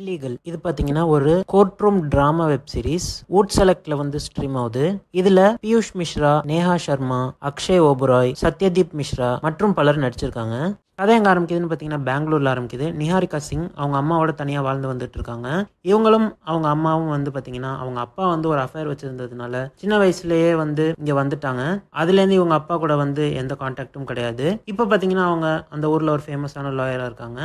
Illegal இது பாத்தீங்கன்னா ஒரு court room drama web series would செலக்ட்ல வந்து ஸ்ட்ரீம் ஆகுது. இதுல பியூஷ் மிஸ்ரா, நேஹா சர்மா, அக்ஷய் ஓபராய், சத்யதீப் மிஸ்ரா மற்றும் பலர் நடிச்சிருக்காங்க. கதை எங்க ஆரம்பிக்குதுன்னு பாத்தீங்கன்னா பெங்களூர்ல ஆரம்பிக்குது. நிஹாரிகா சிங் அவங்க அம்மாவோட தனியா வாழ்ந்து வந்துட்டு இருக்காங்க. இவங்களும் அவங்க அம்மாவும் வந்து பாத்தீங்கன்னா அவங்க அப்பா வந்து ஒரு அஃபேர் வச்சிருந்ததுனால சின்ன வயசுலயே வந்து இங்க வந்துட்டாங்க. அதுல இருந்து இவங்க அப்பா கூட வந்து எந்த கான்டாக்டும் கிடையாது. இப்ப பாத்தீங்கன்னா அவங்க அந்த ஊர்ல ஒரு ஃபேமஸான லாயரா இருக்காங்க.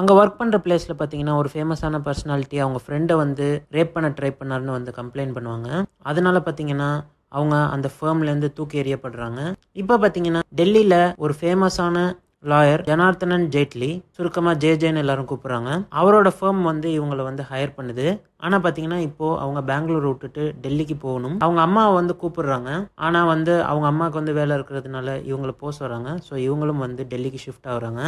அங்கே ஒர்க் பண்ணுற பிளேஸில் பார்த்தீங்கன்னா ஒரு ஃபேமஸான பர்சனாலிட்டி அவங்க ஃப்ரெண்டை வந்து ரேப் பண்ண ட்ரை பண்ணாருன்னு வந்து கம்ப்ளைண்ட் பண்ணுவாங்க. அதனால பார்த்தீங்கன்னா அவங்க அந்த ஃபேர்ம்லேருந்து தூக்கி எறியப்படுறாங்க. இப்போ பார்த்தீங்கன்னா டெல்லியில் ஒரு ஃபேமஸான லாயர் ஜனார்த்தனன் ஜேட்லி, சுருக்கமாக ஜேஜேன்னு எல்லாரும் கூப்பிட்றாங்க, அவரோட ஃபேர்ம் வந்து இவங்களை வந்து ஹையர் பண்ணுது. ஆனால் பார்த்தீங்கன்னா இப்போது அவங்க பெங்களூர் விட்டுட்டு டெல்லிக்கு போகணும். அவங்க அம்மாவை வந்து கூப்பிடுறாங்க. ஆனால் வந்து அவங்க அம்மாவுக்கு வந்து வேலை இருக்கிறதுனால இவங்களை போஸ் வராங்க. ஸோ இவங்களும் வந்து டெல்லிக்கு ஷிஃப்ட் ஆகுறாங்க.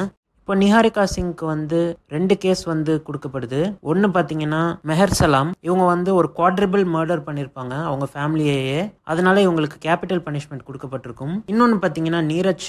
இப்போ நிஹாரிகா சிங்க்கு வந்து 2 கேஸ் வந்து கொடுக்கப்படுது. ஒன்று பார்த்தீங்கன்னா மெஹர் சலாம், இவங்க வந்து ஒரு குவாட்ரிபிள் மர்டர் பண்ணியிருப்பாங்க அவங்க ஃபேமிலியையே, அதனால இவங்களுக்கு கேபிட்டல் பனிஷ்மெண்ட் கொடுக்கப்பட்டிருக்கும். இன்னொன்று பார்த்தீங்கன்னா நீரஜ்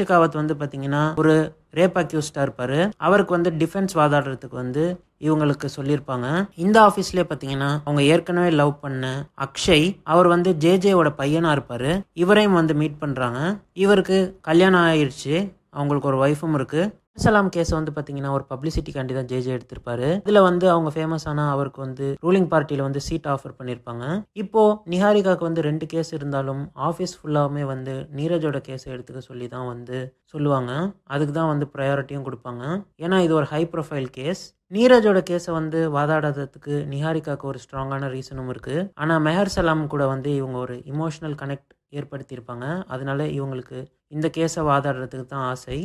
ஷெகாவத் வந்து பார்த்தீங்கன்னா ஒரு ரேப் அக்யூஸ்டாக இருப்பார். அவருக்கு வந்து டிஃபென்ஸ் வாதாடுறதுக்கு வந்து இவங்களுக்கு சொல்லியிருப்பாங்க. இந்த ஆஃபீஸ்லேயே பார்த்தீங்கன்னா அவங்க ஏற்கனவே லவ் பண்ண அக்ஷய், அவர் வந்து ஜேஜேவோட பையனாக இருப்பார், இவரையும் வந்து மீட் பண்ணுறாங்க. இவருக்கு கல்யாணம் ஆயிடுச்சு, அவங்களுக்கு ஒரு ஒய்ஃபும் இருக்குது. சலாம் கேஸை வந்து பார்த்தீங்கன்னா ஒரு பப்ளிசிட்டிக்காண்டி தான் ஜேஜே எடுத்திருப்பாரு. இதில் வந்து அவங்க ஃபேமஸான அவருக்கு வந்து ரூலிங் பார்ட்டியில் வந்து சீட் ஆஃபர் பண்ணியிருப்பாங்க. இப்போது நிஹாரிகாவுக்கு வந்து 2 கேஸ் இருந்தாலும் ஆஃபீஸ் ஃபுல்லாகவுமே வந்து நீரஜோட கேஸை எடுத்துக்க சொல்லி தான் வந்து சொல்லுவாங்க. அதுக்கு தான் வந்து ப்ரையாரிட்டியும் கொடுப்பாங்க. ஏன்னா இது ஒரு ஹை ப்ரொஃபைல் கேஸ். நீரஜோட கேஸை வந்து வாதாடாததுக்கு நிஹாரிகாவுக்கு ஒரு ஸ்ட்ராங்கான ரீசனும் இருக்குது. ஆனால் மெஹர் சலாம் கூட வந்து இவங்க ஒரு இமோஷனல் கனெக்ட் ஏற்படுத்தியிருப்பாங்க. அதனால இவங்களுக்கு இந்த கேஸை வாதாடுறதுக்கு தான் ஆசை.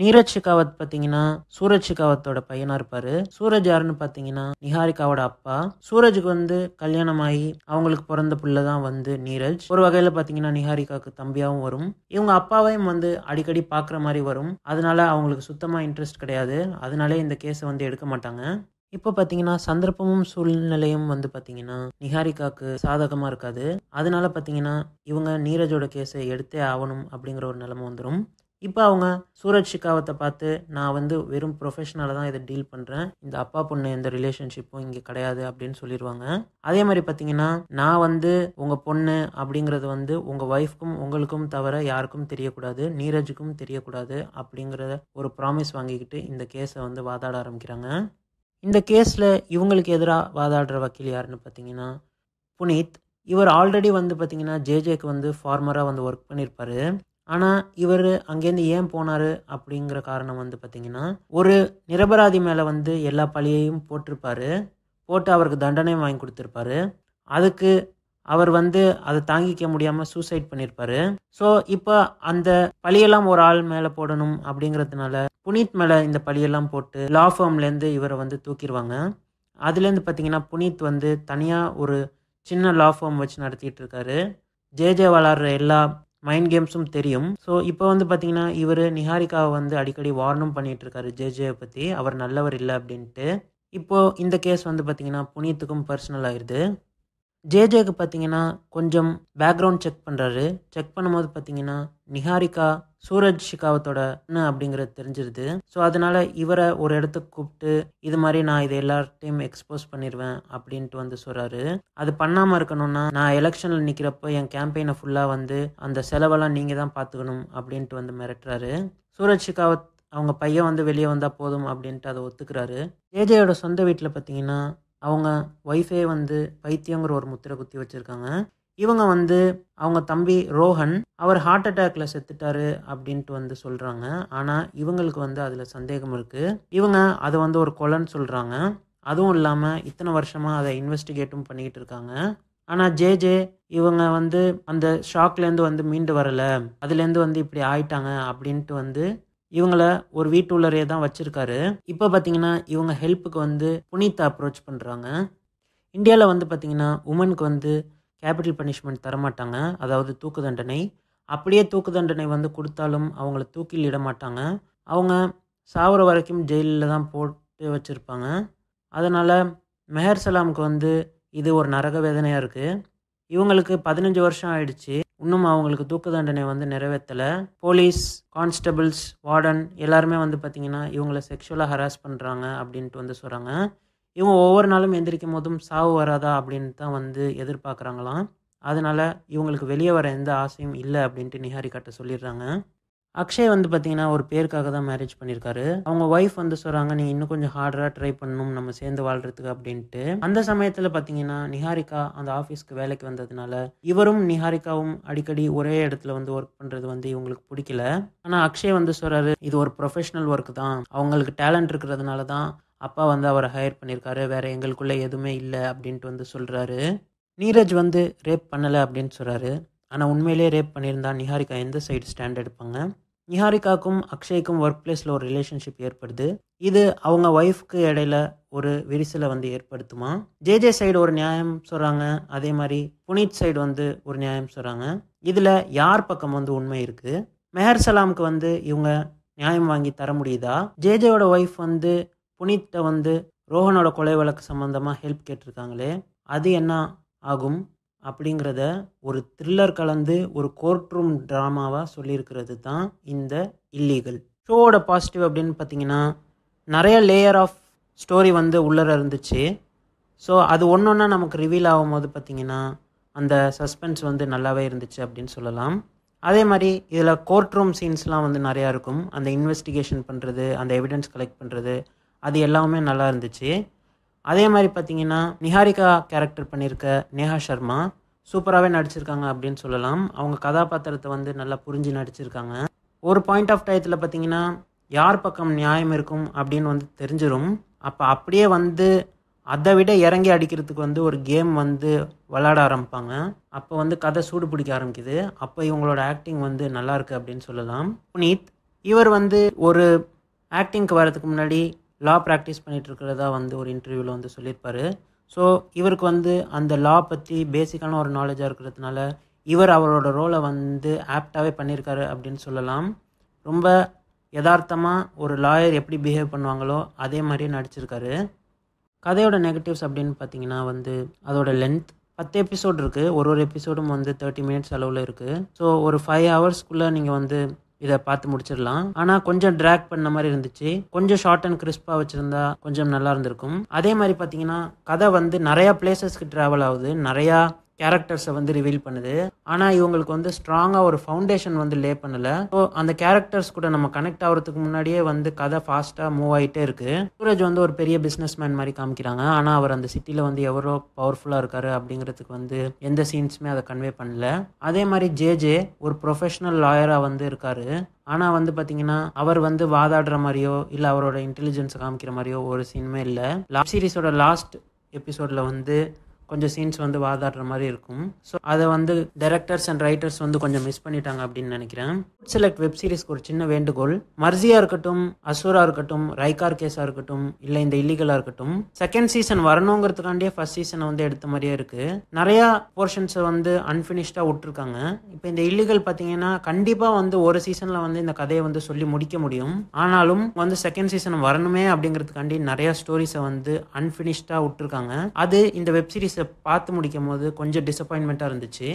நீரஜ் ஷெகாவத் பார்த்தீங்கன்னா சூரஜ் ஷெகாவத்தோட பையனாக இருப்பார். சூரஜ் யாருன்னு பார்த்தீங்கன்னா நிஹாரிகாவோட அப்பா. சூரஜுக்கு வந்து கல்யாணமாகி அவங்களுக்கு பிறந்த பிள்ளை தான் வந்து நீரஜ். ஒரு வகையில் பார்த்தீங்கன்னா நிஹாரிகாவுக்கு தம்பியாகவும் வரும். இவங்க அப்பாவையும் வந்து அடிக்கடி பார்க்குற மாதிரி வரும். அதனால அவங்களுக்கு சுத்தமாக இன்ட்ரெஸ்ட் கிடையாது. அதனாலே இந்த கேஸை வந்து எடுக்க மாட்டாங்க. இப்போ பார்த்தீங்கன்னா சந்தர்ப்பமும் சூழ்நிலையும் வந்து பார்த்தீங்கன்னா நிஹாரிகாவுக்கு சாதகமாக இருக்காது. அதனால பார்த்தீங்கன்னா இவங்க நீரஜோட கேஸை எடுத்தே ஆகணும் அப்படிங்கிற ஒரு நிலைமை வந்துடும். இப்போ அவங்க சூரஜ் ஷெகாவத்தை பார்த்து நான் வந்து வெறும் ப்ரொஃபஷனலாக தான் இதை டீல் பண்ணுறேன், இந்த அப்பா பொண்ணு எந்த ரிலேஷன்ஷிப்பும் இங்கே கிடையாது அப்படின்னு சொல்லிடுவாங்க. அதே மாதிரி பார்த்தீங்கன்னா நான் வந்து உங்கள் பொண்ணு அப்படிங்கிறது வந்து உங்கள் ஒய்ஃப்க்கும் உங்களுக்கும் தவிர யாருக்கும் தெரியக்கூடாது, நீரஜுக்கும் தெரியக்கூடாது அப்படிங்கிறத ஒரு ப்ராமிஸ் வாங்கிக்கிட்டு இந்த கேஸை வந்து வாதாட ஆரம்பிக்கிறாங்க. இந்த கேஸில் இவங்களுக்கு எதிராக வாதாடுற வக்கீல் யாருன்னு பார்த்தீங்கன்னா புனித். இவர் ஆல்ரெடி வந்து பார்த்தீங்கன்னா ஜேஜேக்கு வந்து ஃபார்மராக வந்து ஒர்க் பண்ணியிருப்பாரு. ஆனால் இவர் அங்கேருந்து ஏன் போனார் அப்படிங்கிற காரணம் வந்து பார்த்தீங்கன்னா ஒரு நிரபராதி மேலே வந்து எல்லா பழியையும் போட்டு அவருக்கு தண்டனையும் வாங்கி கொடுத்துருப்பாரு. அதுக்கு அவர் வந்து அதை தாங்கிக்க முடியாமல் சூசைட் பண்ணியிருப்பாரு. ஸோ இப்போ அந்த பழியெல்லாம் ஒரு ஆள் மேலே போடணும் அப்படிங்கிறதுனால புனித் மேலே இந்த பழியெல்லாம் போட்டு லா ஃபார்ம்லேருந்து இவரை வந்து தூக்கிடுவாங்க. அதுலேருந்து பார்த்தீங்கன்னா புனித் வந்து தனியாக ஒரு சின்ன லா ஃபார்ம் வச்சு நடத்திட்டு இருக்காரு. ஜேஜே வளர்கிற எல்லா மைண்ட் கேம்ஸும் தெரியும். ஸோ இப்போ வந்து பார்த்தீங்கன்னா இவர் நிஹாரிகாவை வந்து அடிக்கடி வார்னும் பண்ணிட்டு இருக்காரு ஜேஜேவை பற்றி, அவர் நல்லவர் இல்லை அப்படின்ட்டு. இப்போது இந்த கேஸ் வந்து பார்த்தீங்கன்னா புனித்துக்கும் பர்சனல் ஆயிடுது. ஜேஜேக்கு பார்த்தீங்கன்னா கொஞ்சம் பேக்ரவுண்ட் செக் பண்ணுறாரு. செக் பண்ணும்போது பார்த்தீங்கன்னா நிஹாரிகா சூரஜ் ஷெகாவத்தோட அப்படிங்கிறது தெரிஞ்சிருது. ஸோ அதனால இவரை ஒரு இடத்துக்கு கூப்பிட்டு இது மாதிரி நான் இதை எல்லார்ட்டையும் எக்ஸ்போஸ் பண்ணிடுவேன் அப்படின்ட்டு வந்து சொல்கிறாரு. அது பண்ணாமல் இருக்கணும்னா நான் எலெக்ஷனில் நிற்கிறப்போ என் கேம்பெயினை ஃபுல்லாக வந்து அந்த செலவெல்லாம் நீங்கள் தான் பார்த்துக்கணும் அப்படின்ட்டு வந்து மிரட்டுறாரு. சூரஜ் ஷெகாவத் அவங்க பையன் வந்து வெளியே வந்தால் போதும் அப்படின்ட்டு அதை ஒத்துக்கிறாரு. ஜேஜேயோட சொந்த வீட்டில் பார்த்தீங்கன்னா அவங்க ஒய்ஃபே வந்து பைத்தியங்கிற ஒரு முத்திரை குத்தி வச்சுருக்காங்க. இவங்க வந்து அவங்க தம்பி ரோஹன் அவர் ஹார்ட் அட்டாக்ல செத்துட்டாரு அப்படின்ட்டு வந்து சொல்கிறாங்க. ஆனால் இவங்களுக்கு வந்து அதில் சந்தேகம் இருக்குது. இவங்க அதை வந்து ஒரு கொலைன்னு சொல்கிறாங்க. அதுவும் இல்லாமல் இத்தனை வருஷமாக அதை இன்வெஸ்டிகேட்டும் பண்ணிக்கிட்டு இருக்காங்க. ஆனால் ஜேஜே இவங்க வந்து அந்த ஷாக்லேருந்து வந்து மீண்டு வரலை, அதுலேருந்து வந்து இப்படி ஆயிட்டாங்க அப்படின்ட்டு வந்து இவங்கள ஒரு வீட்டுள்ளரே தான் வச்சுருக்காரு. இப்போ பார்த்தீங்கன்னா இவங்க ஹெல்ப்புக்கு வந்து புனித்தை அப்ரோச் பண்ணுறாங்க. இந்தியாவில் வந்து பார்த்தீங்கன்னா உமனுக்கு வந்து கேபிட்டல் பனிஷ்மெண்ட் தரமாட்டாங்க, அதாவது தூக்கு தண்டனை. அப்படியே தூக்கு தண்டனை வந்து கொடுத்தாலும் அவங்கள தூக்கில் இட மாட்டாங்க. அவங்க சாகுற வரைக்கும் ஜெயிலில் தான் போட்டு வச்சுருப்பாங்க. அதனால் மெஹர் சலாமுக்கு வந்து இது ஒரு நரக வேதனையாக இருக்குது. இவங்களுக்கு 15 வருஷம் ஆயிடுச்சு, இன்னும் அவங்களுக்கு தூக்கு தண்டனை வந்து நிறைவேற்றலை. போலீஸ், கான்ஸ்டபிள்ஸ், வார்டன் எல்லாருமே வந்து பார்த்தீங்கன்னா இவங்களை செக்ஷுவலாக ஹராஸ் பண்ணுறாங்க அப்படின்ட்டு வந்து சொல்கிறாங்க. இவங்க ஒவ்வொரு நாளும் எந்திரிக்கும் போதும் சாவு வராதா அப்படின்னு தான் வந்து எதிர்பார்க்குறாங்களாம். அதனால் இவங்களுக்கு வெளியே வர எந்த ஆசையும் இல்லை அப்படின்ட்டு நிஹாரிகாட்ட சொல்லிடுறாங்க. அக்ஷய் வந்து பார்த்திங்கன்னா ஒரு பேருக்காக தான் மேரேஜ் பண்ணியிருக்காரு. அவங்க ஒய்ஃப் வந்து சொல்கிறாங்க, நீ இன்னும் கொஞ்சம் ஹார்டராக ட்ரை பண்ணணும் நம்ம சேர்ந்து வாழ்கிறதுக்கு அப்படின்ட்டு. அந்த சமயத்தில் பார்த்திங்கன்னா நிஹாரிகா அந்த ஆஃபீஸ்க்கு வேலைக்கு வந்ததுனால இவரும் நிஹாரிகாவும் அடிக்கடி ஒரே இடத்துல வந்து ஒர்க் பண்ணுறது வந்து இவங்களுக்கு பிடிக்கல. ஆனால் அக்ஷய் வந்து சொல்கிறாரு, இது ஒரு ப்ரொஃபஷ்னல் ஒர்க் தான், அவங்களுக்கு டேலண்ட் இருக்கிறதுனால தான் அப்பா வந்து அவரை ஹையர் பண்ணியிருக்காரு, வேறு எங்களுக்குள்ளே எதுவுமே இல்லை அப்படின்ட்டு வந்து சொல்கிறாரு. நீரஜ் வந்து ரேப் பண்ணலை அப்படின்னு சொல்கிறாரு. ஆனால் உண்மையிலே ரேப் பண்ணியிருந்தா நிஹாரிகா எந்த சைடு ஸ்டாண்ட் எடுப்பாங்க? நிஹாரிகாக்கும் அக்ஷய்க்கும் ஒர்க் பிளேஸில் ஒரு ரிலேஷன்ஷிப் ஏற்படுது. இது அவங்க ஒய்ஃப்க்கு இடையில ஒரு விரிசலை வந்து ஏற்படுத்துமா? ஜேஜே சைடு ஒரு நியாயம் சொல்கிறாங்க, அதே மாதிரி புனீத் சைடு வந்து ஒரு நியாயம் சொல்கிறாங்க. இதில் யார் பக்கம் வந்து உண்மை இருக்குது? மெஹர் சலாமுக்கு வந்து இவங்க நியாயம் வாங்கி தர முடியுதா? ஜேஜேயோட ஒய்ஃப் வந்து புனீத்தை வந்து ரோஹனோட கொலை வழக்கு சம்மந்தமாக ஹெல்ப் கேட்டிருக்காங்களே, அது என்ன ஆகும் அப்படிங்கிறத ஒரு த்ரில்லர் கலந்து ஒரு கோர்ட் ரூம் ட்ராமாவாக சொல்லியிருக்கிறது தான் இந்த இல்லீகல். ஷோவோட பாசிட்டிவ் அப்படின்னு பார்த்தீங்கன்னா நிறைய லேயர் ஆஃப் ஸ்டோரி வந்து உள்ளர இருந்துச்சு. ஸோ அது ஒன்று ஒன்றா நமக்கு ரிவீல் ஆகும் போது பார்த்திங்கன்னா அந்த சஸ்பென்ஸ் வந்து நல்லாவே இருந்துச்சு அப்படின்னு சொல்லலாம். அதே மாதிரி இதில் கோர்ட் ரூம் சீன்ஸ்லாம் வந்து நிறையா இருக்கும். அந்த இன்வெஸ்டிகேஷன் பண்ணுறது, அந்த எவிடன்ஸ் கலெக்ட் பண்ணுறது, அது எல்லாமே நல்லா இருந்துச்சு. அதே மாதிரி பார்த்திங்கன்னா நிஹாரிகா கேரக்டர் பண்ணியிருக்க நேஹா சர்மா சூப்பராகவே நடிச்சிருக்காங்க அப்படின்னு சொல்லலாம். அவங்க கதாபாத்திரத்தை வந்து நல்லா புரிஞ்சு நடிச்சிருக்காங்க. ஒரு பாயிண்ட் ஆஃப் டயத்தில் பார்த்திங்கன்னா யார் பக்கம் நியாயம் இருக்கும் அப்படின்னு வந்து தெரிஞ்சிடும். அப்போ அப்படியே வந்து அதை விட இறங்கி அடிக்கிறதுக்கு வந்து ஒரு கேம் வந்து விளாட ஆரம்பிப்பாங்க. அப்போ வந்து கதை சூடு பிடிக்க ஆரம்பிக்குது. அப்போ இவங்களோட ஆக்டிங் வந்து நல்லாயிருக்கு அப்படின்னு சொல்லலாம். புனீத் இவர் வந்து ஒரு ஆக்டிங்க்கு வர்றதுக்கு முன்னாடி லா ப்ராக்டிஸ் பண்ணிகிட்டு இருக்கிறதா வந்து ஒரு இன்டர்வியூவில் வந்து சொல்லியிருப்பார். ஸோ இவருக்கு வந்து அந்த லா பற்றி பேசிக்கான ஒரு நாலேஜாக இருக்கிறதுனால இவர் அவரோட ரோலை வந்து ஆப்டாகவே பண்ணியிருக்காரு அப்படின்னு சொல்லலாம். ரொம்ப யதார்த்தமாக ஒரு லாயர் எப்படி பிஹேவ் பண்ணுவாங்களோ அதே மாதிரியே நடிச்சிருக்காரு. கதையோட நெகட்டிவ்ஸ் அப்படின்னு பார்த்தீங்கன்னா வந்து அதோட லென்த் 10 எபிசோடு இருக்குது. ஒரு ஒரு எபிசோடும் வந்து 30 மினிட்ஸ் அளவில் இருக்குது. ஸோ ஒரு 5 ஹவர்ஸ்க்குள்ளே நீங்கள் வந்து இதை பார்த்து முடிச்சிடலாம். ஆனால் கொஞ்சம் ட்ராக் பண்ண மாதிரி இருந்துச்சு. கொஞ்சம் ஷார்ட் அண்ட் கிறிஸ்பாக வச்சுருந்தா கொஞ்சம் நல்லா இருந்திருக்கும். அதே மாதிரி பார்த்தீங்கன்னா கதை வந்து நிறையா பிளேசஸ்க்கு ட்ராவல் ஆகுது, நிறையா கேரக்டர்ஸை வந்து ரிவீல் பண்ணுது. ஆனால் இவங்களுக்கு வந்து ஸ்ட்ராங்காக ஒரு ஃபவுண்டேஷன் வந்து லே பண்ணலை. ஸோ அந்த கேரக்டர்ஸ் கூட நம்ம கனெக்ட் ஆகிறதுக்கு முன்னாடியே வந்து கதை ஃபாஸ்ட்டாக மூவ் ஆகிட்டே இருக்குது. சூரஜ் வந்து ஒரு பெரிய பிஸ்னஸ் மேன் மாதிரி காமிக்கிறாங்க. ஆனால் அவர் அந்த சிட்டியில் வந்து எவ்வளோ பவர்ஃபுல்லாக இருக்காரு அப்படிங்கிறதுக்கு வந்து எந்த சீன்ஸுமே அதை கன்வே பண்ணல. அதே மாதிரி ஜேஜே ஒரு ப்ரொஃபஷனல் லாயராக வந்து இருக்காரு. ஆனால் வந்து பார்த்தீங்கன்னா அவர் வந்து வாதாடுற மாதிரியோ இல்லை அவரோட இன்டெலிஜென்ஸை காமிக்கிற மாதிரியோ ஒரு சீனுமே இல்லை. லாஸ்ட் சீரிஸோட லாஸ்ட் எபிசோடில் வந்து கொஞ்சம் சீன்ஸ் வந்து வாதாடுற மாதிரி இருக்கும். ஸோ அதை வந்து டைரக்டர்ஸ் அண்ட் ரைட்டர்ஸ் வந்து கொஞ்சம் மிஸ் பண்ணிட்டாங்க அப்படின்னு நினைக்கிறேன். செலக்ட் வெப் சீரிஸ்க்கு ஒரு சின்ன வேண்டுகோள், மர்சியாக இருக்கட்டும், அசூராக இருக்கட்டும், ரைகார் கேஸாக இருக்கட்டும், இல்லை இந்த இல்லீகலாக இருக்கட்டும், செகண்ட் சீசன் வரணுங்கிறதுக்காண்டியே ஃபர்ஸ்ட் சீசனை வந்து எடுத்த மாதிரியே இருக்குது. நிறையா போர்ஷன்ஸை வந்து அன்ஃபினிஷ்டாக விட்டுருக்காங்க. இப்போ இந்த இல்லீகல் பார்த்தீங்கன்னா கண்டிப்பாக வந்து ஒரு சீசனில் வந்து இந்த கதையை வந்து சொல்லி முடிக்க முடியும். ஆனாலும் வந்து செகண்ட் சீசன் வரணுமே அப்படிங்கிறதுக்காண்டி நிறையா ஸ்டோரிஸை வந்து அன்ஃபினிஷ்டாக விட்டுருக்காங்க. அது இந்த வெப் சீரிஸ் பார்த்து முடிக்கும் போது கொஞ்சம் டிசப்பாயின்மெண்ட்டாக இருந்துச்சு.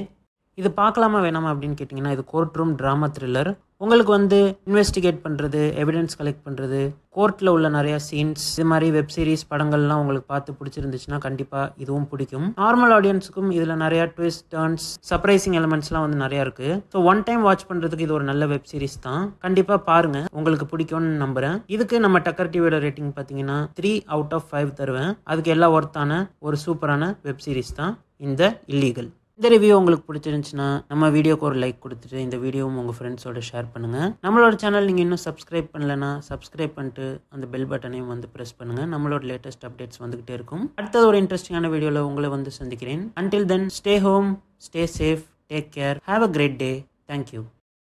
இது பார்க்கலாமா வேணாமா அப்படின்னு கேட்டிங்கன்னா இது கோர்ட் ரூம் ட்ராமா த்ரில்லர். உங்களுக்கு வந்து இன்வெஸ்டிகேட் பண்ணுறது, எவிடன்ஸ் கலெக்ட் பண்ணுறது, கோர்ட்டில் உள்ள நிறையா சீன்ஸ், இது மாதிரி வெப் சீரிஸ் படங்கள்லாம் உங்களுக்கு பார்த்து பிடிச்சிருந்துச்சுன்னா கண்டிப்பாக இதுவும் பிடிக்கும். நார்மல் ஆடியன்ஸுக்கும் இதில் நிறையா ட்விஸ்ட், டர்ன்ஸ், சர்ப்ரைசிங் எலமெண்ட்ஸ்லாம் வந்து நிறையா இருக்குது. ஸோ ஒன் டைம் வாட்ச் பண்ணுறதுக்கு இது ஒரு நல்ல வெப் சீரிஸ் தான். கண்டிப்பாக பாருங்கள், உங்களுக்கு பிடிக்கும்னு நம்புகிறேன். இதுக்கு நம்ம டக்கர் டிவியோட ரேட்டிங் பார்த்தீங்கன்னா 3/5 தருவேன். அதுக்கு எல்லாம் ஒர்த்தான ஒரு சூப்பரான வெப் சீரிஸ் தான் இந்த இல்லீகல். இந்த ரிவ்யூ உங்களுக்கு பிடிச்சிருந்துச்சுன்னா நம்ம வீடியோக்கு ஒரு லைக் கொடுத்துட்டு இந்த வீடியோவும் உங்கள் ஃப்ரெண்ட்ஸோட ஷேர் பண்ணுங்கள். நம்மளோட சேனல் நீங்கள் இன்னும் சப்ஸ்கிரைப் பண்ணலைன்னா சப்ஸ்கிரைப் பண்ணிட்டு அந்த பெல் பட்டனையும் வந்து ப்ரெஸ் பண்ணுங்கள். நம்மளோட லேட்டஸ்ட் அப்டேட்ஸ் வந்துகிட்டே இருக்கும். அடுத்தது ஒரு இன்ட்ரெஸ்டிங்கான வீடியோவில் உங்களை வந்து சந்திக்கிறேன். Until then, stay home, stay safe, take care, have a great day. Thank you.